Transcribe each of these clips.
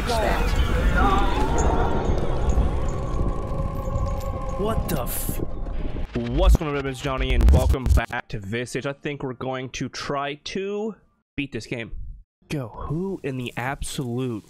touch that. What the f... What's going on, everybody? It's Johnny, and welcome back to Visage. I think we're going to try to beat this game. Go. Who in the absolute...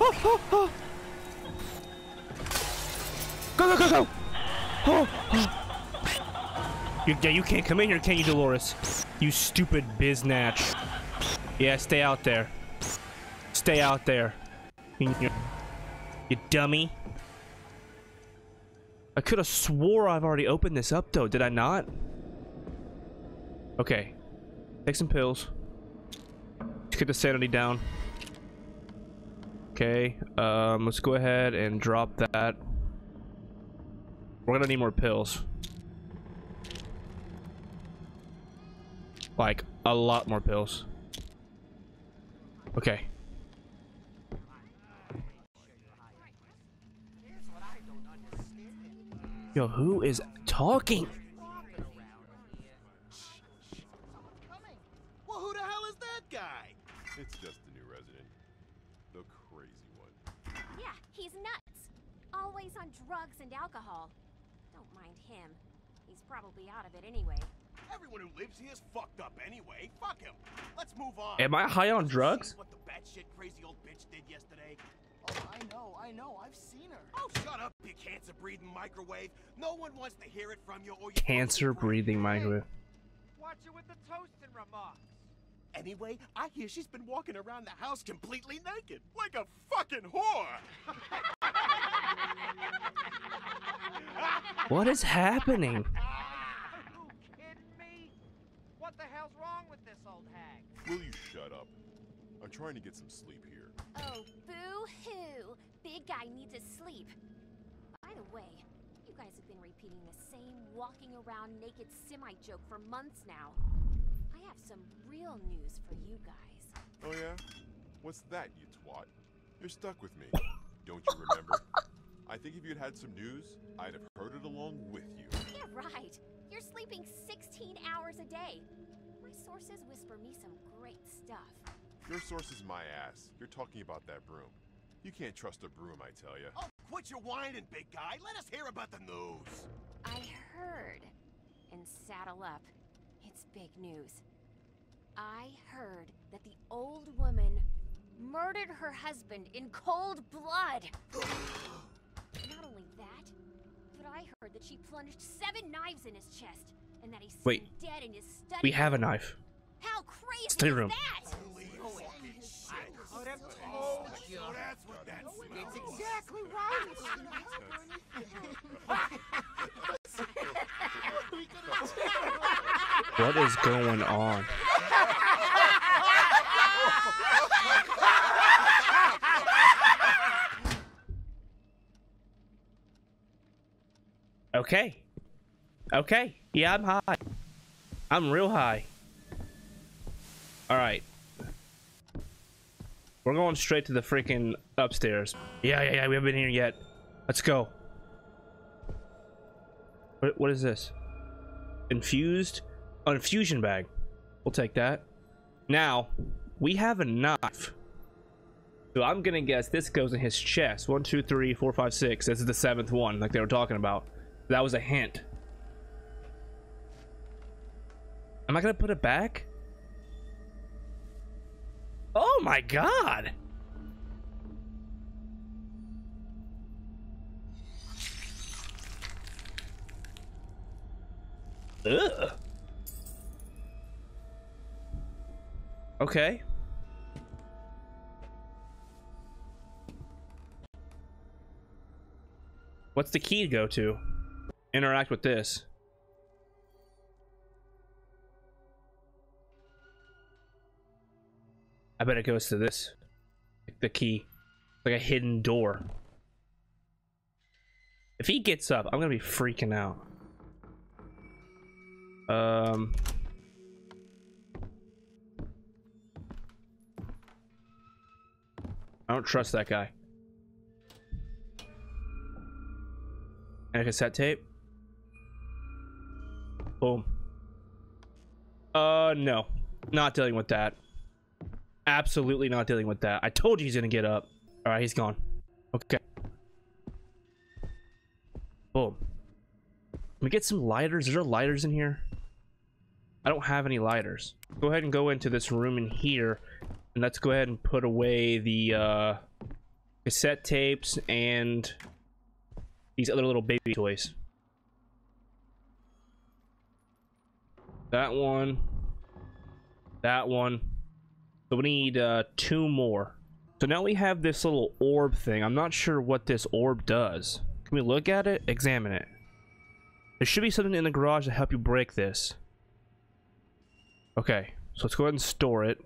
Oh, oh, oh. Go, go, go, go! Oh, oh. You can't come in here, can you, Dolores? You stupid biznatch. Yeah, stay out there. Stay out there. You dummy. I could have swore I've already opened this up, though. Did I not? Okay. Take some pills. Let's get the sanity down. Okay. Let's go ahead and drop that. We're gonna need more pills. Like, a lot more pills. Okay. Yo, who is talking? Well, who the hell is that guy? It's just the new resident. The crazy one. Yeah, he's nuts. Always on drugs and alcohol. Don't mind him. He's probably out of it anyway. Everyone who lives here is fucked up anyway. Fuck him. Let's move on. Am I high on drugs? What the batshit crazy old bitch did yesterday? Oh, I know. I've seen her. Oh, shut up, you cancer-breathing microwave. No one wants to hear it from you or you. Cancer-breathing microwave. Watch her with the toasting remarks. Anyway, I hear she's been walking around the house completely naked, like a fucking whore. What is happening? What the hell's wrong with this old hag? Will you shut up? I'm trying to get some sleep here. Oh, boo-hoo. Big guy needs his sleep. By the way, you guys have been repeating the same walking around naked semi-joke for months now. I have some real news for you guys. Oh, yeah? What's that, you twat? You're stuck with me. Don't you remember? I think if you'd had some news, I'd have heard it along with you. Yeah, right. You're sleeping 16 hours a day. My sources whisper me some great stuff. Your source is my ass. You're talking about that broom. You can't trust a broom, I tell you. Oh, quit your whining, big guy. Let us hear about the news. I heard. And saddle up. It's big news. I heard that the old woman murdered her husband in cold blood. Not only that, I heard that she plunged 7 knives in his chest and that he's dead in his study. We have a knife. How crazy is that? That's exactly right. What is going on? Okay. Okay. Yeah, I'm high. I'm real high. Alright. We're going straight to the freaking upstairs. Yeah. We haven't been here yet. Let's go. What is this? Infused? Infusion bag. We'll take that. Now, we have a knife. So I'm going to guess this goes in his chest. 1, 2, 3, 4, 5, 6. This is the 7th one like they were talking about. That was a hint. Am I gonna put it back? Oh my god! Ugh. Okay. What's the key to go to? Interact with this. I bet it goes to this. The key. Like a hidden door. If he gets up, I'm gonna be freaking out. I don't trust that guy. And a cassette tape. Boom. No. Not dealing with that. Absolutely not dealing with that. I told you he's gonna get up. All right, he's gone. Okay. Boom. Can we get some lighters? Is there lighters in here? I don't have any lighters. Go ahead and go into this room in here, and let's go ahead and put away the cassette tapes and these other little baby toys. That one. That one. So we need two more. So now we have this little orb thing. I'm not sure what this orb does. Can we look at it? Examine it. There should be something in the garage to help you break this. Okay, so let's go ahead and store it.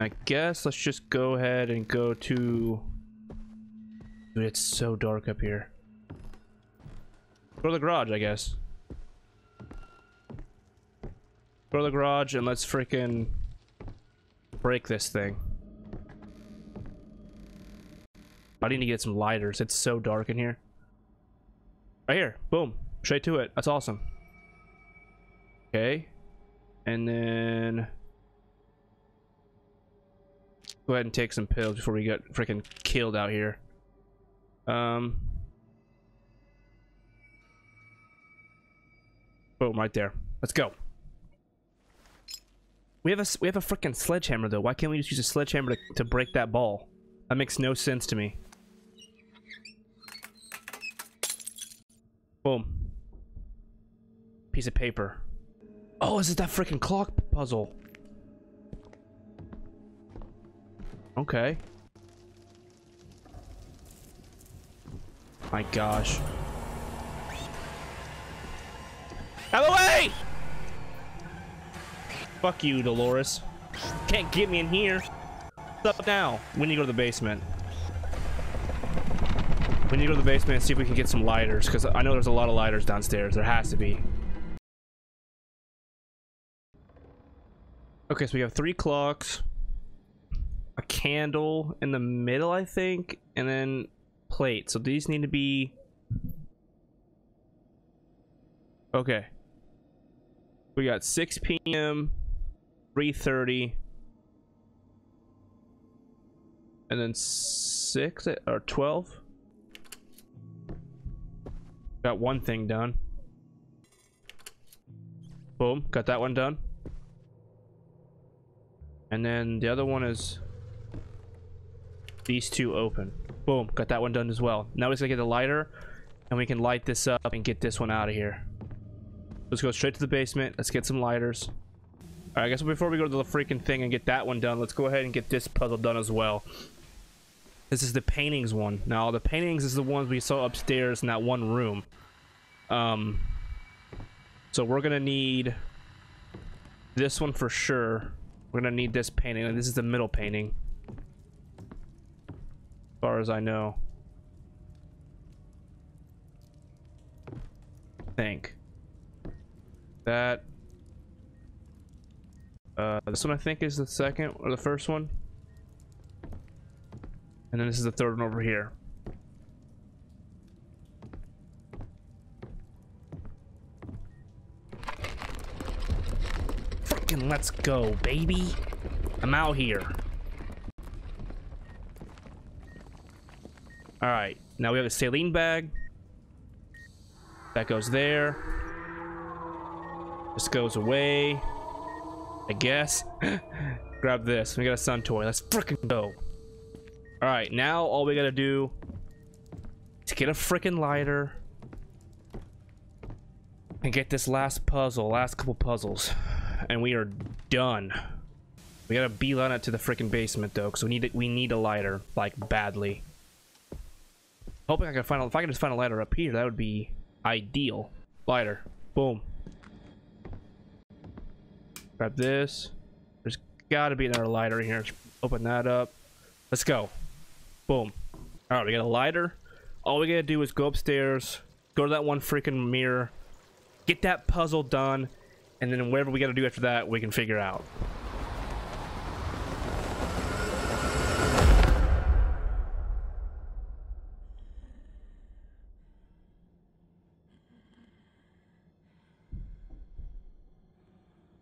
I guess let's just go ahead and go to... Dude, it's so dark up here. Go to the garage, I guess. Go to the garage and let's freaking break this thing. I need to get some lighters. It's so dark in here. Right here. Boom. Straight to it. That's awesome. Okay. And then... Go ahead and take some pills before we get freaking killed out here. Boom. Right there. Let's go. We have a freaking sledgehammer though. Why can't we just use a sledgehammer to break that ball? That makes no sense to me. Boom. Piece of paper. Oh, is it that freaking clock puzzle? Okay. My gosh. Out of the way! Fuck you, Dolores. Can't get me in here. What's up now? We need to go to the basement. We need to go to the basement and see if we can get some lighters, because I know there's a lot of lighters downstairs. There has to be. Okay, so we have 3 clocks, a candle in the middle, I think, and then plates. So these need to be... Okay. We got 6 p.m., 3:30, and then 6 or 12. Got one thing done. Boom, got that one done. And then the other one is these two open. Boom, got that one done as well. Now we just gotta get the lighter, and we can light this up and get this one out of here. Let's go straight to the basement. Let's get some lighters. All right, I guess before we go to the freaking thing and get that one done, let's go ahead and get this puzzle done as well. This is the paintings one. Now, the paintings is the ones we saw upstairs in that one room. So we're going to need this one for sure. We're going to need this painting. And this is the middle painting, as far as I know. I think. That this one I think is the second or the first one, and then this is the third one over here. Freaking let's go, baby. I'm out here. All right, now we have a saline bag that goes there. This goes away, I guess. Grab this. We got a sun toy. Let's frickin' go. All right, now all we gotta do is get a frickin' lighter and get this last puzzle, last couple puzzles, and we are done. We gotta beeline it to the frickin' basement though, because we need a lighter like badly. Hoping I can find. If I can just find a lighter up here, that would be ideal. Lighter. Boom. Grab this. There's gotta be another lighter in here. Open that up. Let's go. Boom. All right, we got a lighter. All we gotta do is go upstairs, go to that one freaking mirror, get that puzzle done, and then whatever we gotta do after that, we can figure out.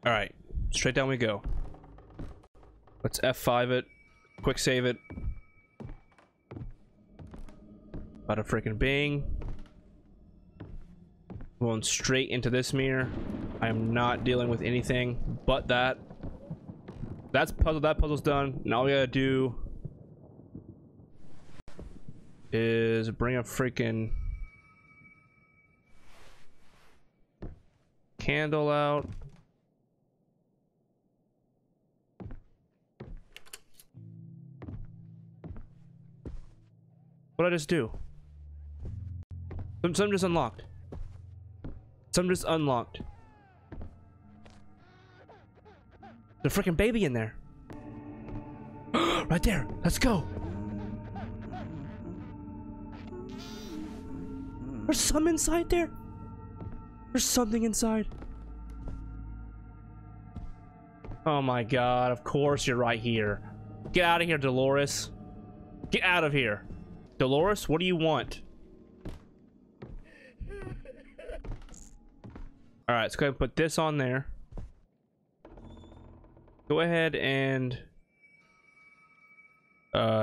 All right. Straight down we go. Let's F5 it. Quick save it. About a freaking bang. Going straight into this mirror. I am not dealing with anything but that. That's puzzle. That puzzle's done. Now we gotta do is bring a freaking candle out. What'd I just do? Some just unlocked. Some just unlocked. There's a freaking baby in there. Right there. Let's go. There's some inside there. There's something inside. Oh my god. Of course you're right here. Get out of here, Dolores. Get out of here. Dolores, what do you want? Alright, let's go ahead and put this on there. Go ahead and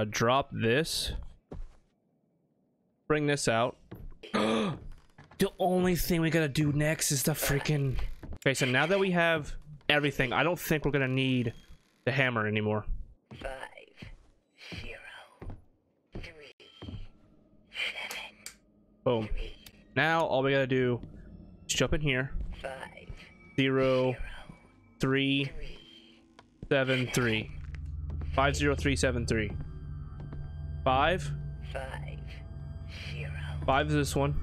drop this. Bring this out. The only thing we gotta do next is the freaking... Okay, so now that we have everything, I don't think we're gonna need the hammer anymore. 5, 0, 3, 7. Boom. Now all we gotta do is jump in here. 5, 0, 3, 7, 3. 5, 0, 3, 7, 3. 5, 5, 0. 5 is this one.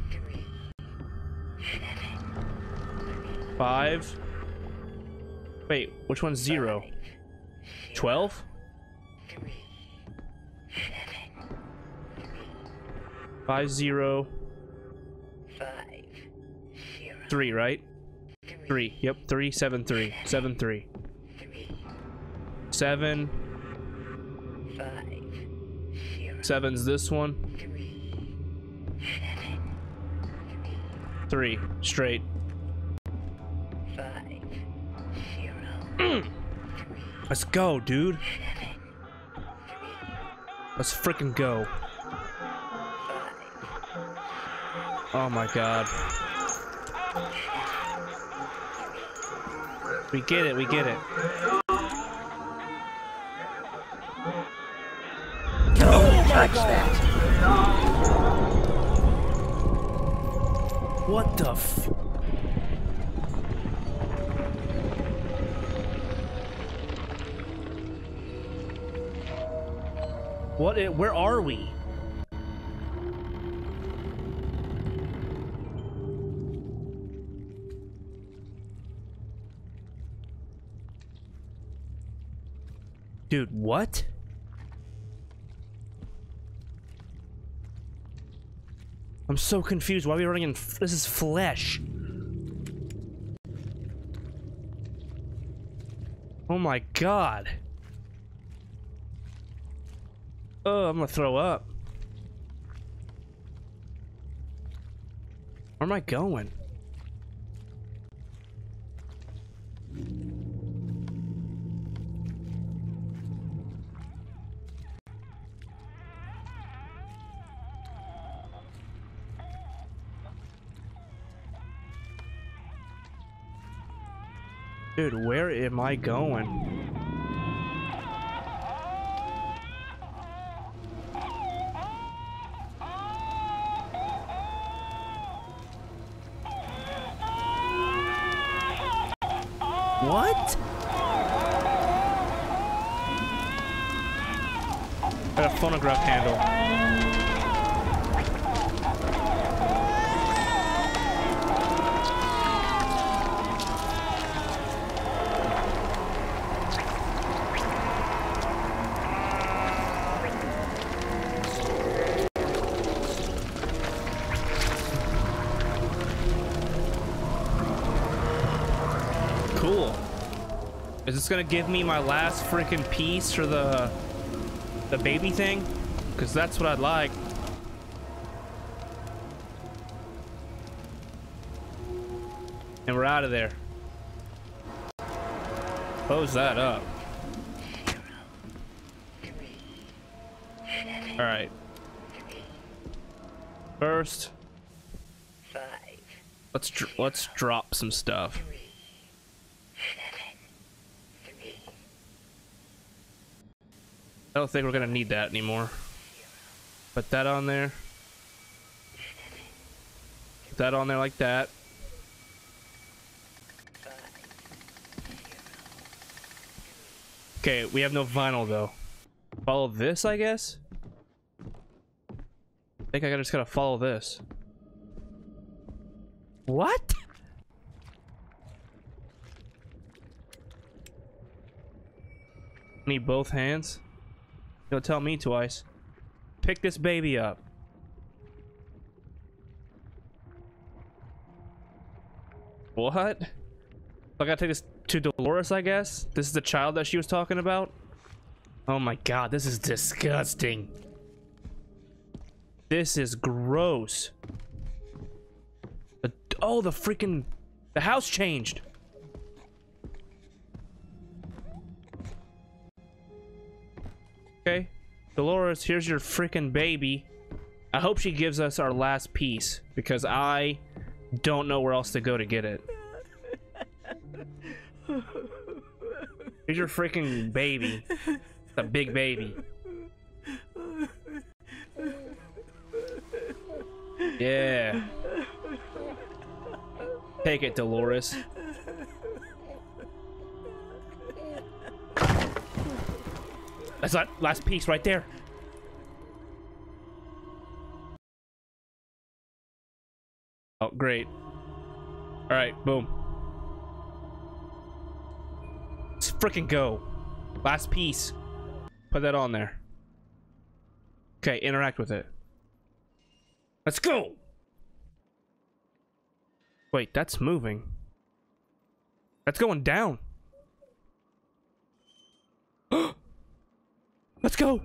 5. Wait, which one's 0? 12? Three, 5, 0. 5, 0. 3, right? 3. Yep, 3, 7, 3. 7, 3. 7, 5, 0. 7's this one. 3, straight. 5, 0. Let's go, dude. Let's freaking go. Oh my god. We get it, we get it. What the f... What it... Where are we? Dude, what? I'm so confused. Why are we running in? This is flesh. Oh my god. Oh, I'm gonna throw up. Where am I going? Dude, where am I going? What? Got a phonograph handle. Is this gonna give me my last freaking piece for the baby thing? Because that's what I'd like. And we're out of there. Close that up. All right. First, let's drop some stuff. I don't think we're gonna need that anymore. Put that on there. Put that on there like that. Okay, we have no vinyl though. Follow this, I guess? I think I just gotta follow this. What? Need both hands? Don't tell me twice. Pick this baby up. What? I gotta take this to Dolores, I guess? This is the child that she was talking about? Oh my god, this is disgusting. This is gross. Oh, the freaking... the house changed. Okay. Dolores, here's your freaking baby. I hope she gives us our last piece, because I don't know where else to go to get it. Here's your freaking baby. It's a big baby. Yeah. Take it, Dolores. That's that last piece right there. Oh, great. All right, boom. Let's freaking go. Last piece. Put that on there. Okay, interact with it. Let's go. Wait, that's moving. That's going down. Let's go!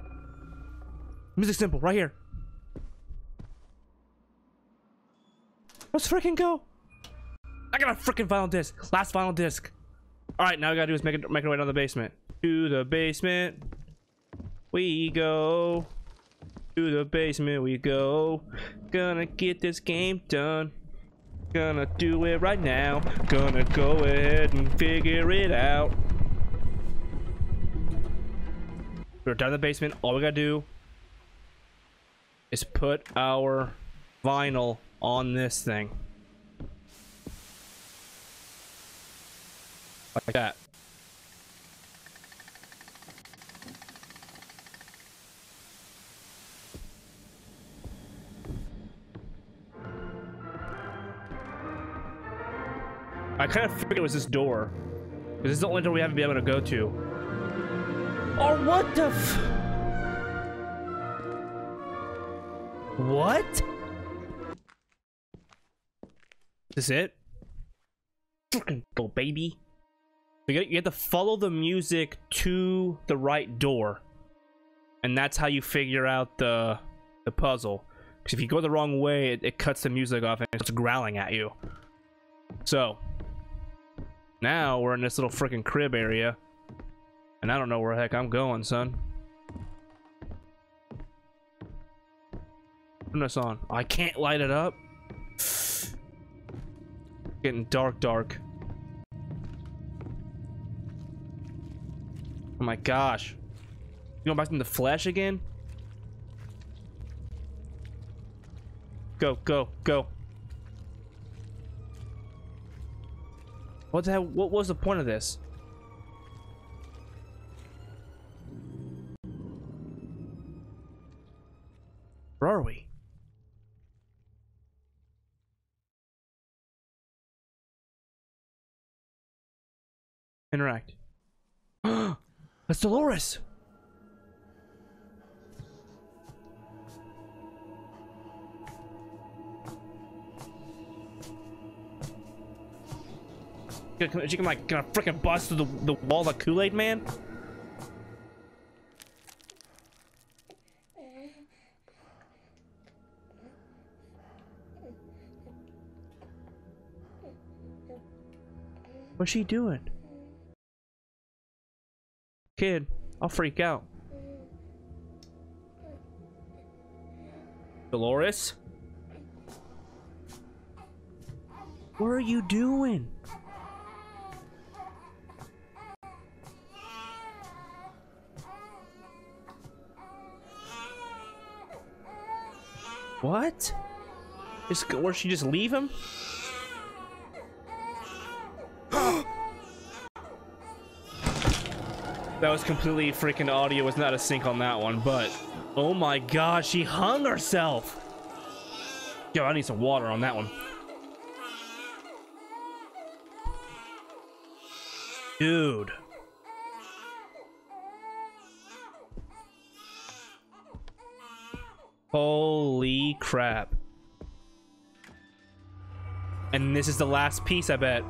Music simple, right here. Let's freaking go! I got a freaking vinyl disc. Last vinyl disc. Alright, now we gotta do is make our way down the basement. To the basement. We go. To the basement we go. Gonna get this game done. Gonna do it right now. Gonna go ahead and figure it out. We're down in the basement. All we gotta do is put our vinyl on this thing. Like that. I kind of figured it was this door. This is the only door we haven't been able to go to. Or what the f... What? Is this it? Fucking go, baby. You have to follow the music to the right door. And that's how you figure out the puzzle. Because if you go the wrong way, it cuts the music off and it's growling at you. So. Now we're in this little freaking crib area. And I don't know where the heck I'm going, son. Turn this on. I can't light it up. It's getting dark, dark. Oh my gosh. You going back in the flesh again? Go, go, go. What the hell? What was the point of this? Where are we? Interact. That's Dolores. She can like gonna freaking bust through the wall like Kool-Aid Man. What's she doing? Kid, I'll freak out. Dolores? What are you doing? What? Just, or she just leave him? That was completely freaking audio. Was not a sync on that one, but oh my god, she hung herself. Yo, I need some water on that one. Dude. Holy crap. And this is the last piece, I bet.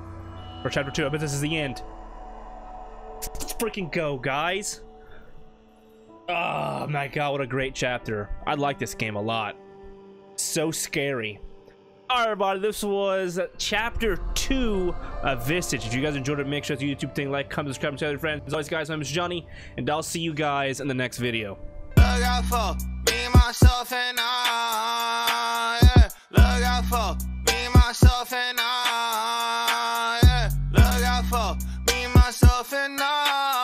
For chapter 2, I bet this is the end. Let's freaking go, guys. Oh my god, what a great chapter. I like this game a lot. So scary. Alright everybody, this was chapter 2 of Visage. If you guys enjoyed it, make sure to the YouTube thing, like, comment, subscribe, and tell your friends. As always guys, my name is Johnny, and I'll see you guys in the next video. Look out for me, myself, and I, yeah. Look out for me, myself, and I, yeah. Look out for me, myself, and I.